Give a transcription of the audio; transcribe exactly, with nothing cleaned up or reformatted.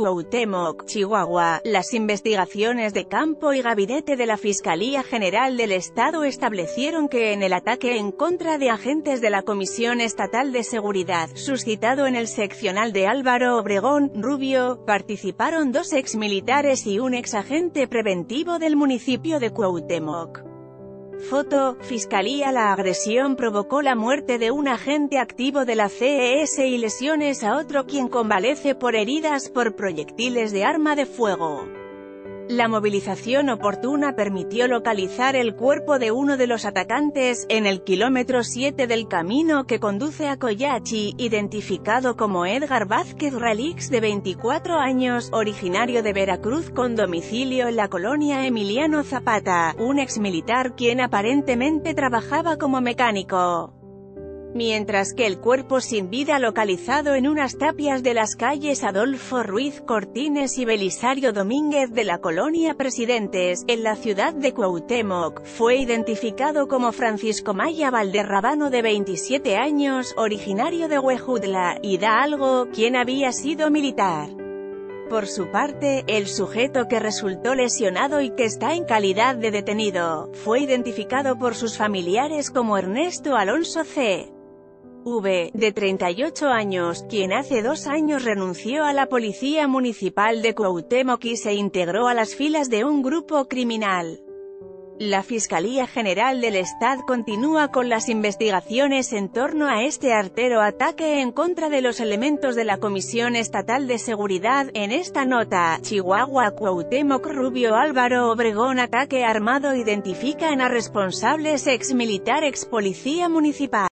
Cuauhtémoc, Chihuahua, las investigaciones de campo y gabinete de la Fiscalía General del Estado establecieron que en el ataque en contra de agentes de la Comisión Estatal de Seguridad, suscitado en el seccional de Álvaro Obregón, Rubio, participaron dos exmilitares y un exagente preventivo del municipio de Cuauhtémoc. Foto, Fiscalía. La agresión provocó la muerte de un agente activo de la C E S y lesiones a otro quien convalece por heridas por proyectiles de arma de fuego. La movilización oportuna permitió localizar el cuerpo de uno de los atacantes, en el kilómetro siete del camino que conduce a Coyachi, identificado como Edgar Vázquez Ralix, de veinticuatro años, originario de Veracruz con domicilio en la colonia Emiliano Zapata, un exmilitar quien aparentemente trabajaba como mecánico. Mientras que el cuerpo sin vida localizado en unas tapias de las calles Adolfo Ruiz Cortines y Belisario Domínguez de la colonia Presidentes, en la ciudad de Cuauhtémoc, fue identificado como Francisco Maya Valderrabano, de veintisiete años, originario de Huejutla, Hidalgo, quien había sido militar. Por su parte, el sujeto que resultó lesionado y que está en calidad de detenido, fue identificado por sus familiares como Ernesto Alonso C. V, de treinta y ocho años, quien hace dos años renunció a la Policía Municipal de Cuauhtémoc y se integró a las filas de un grupo criminal. La Fiscalía General del Estado continúa con las investigaciones en torno a este artero ataque en contra de los elementos de la Comisión Estatal de Seguridad. En esta nota, Chihuahua, Cuauhtémoc, Rubio, Álvaro Obregón, ataque armado, identifican a responsables, ex militar, ex policía municipal.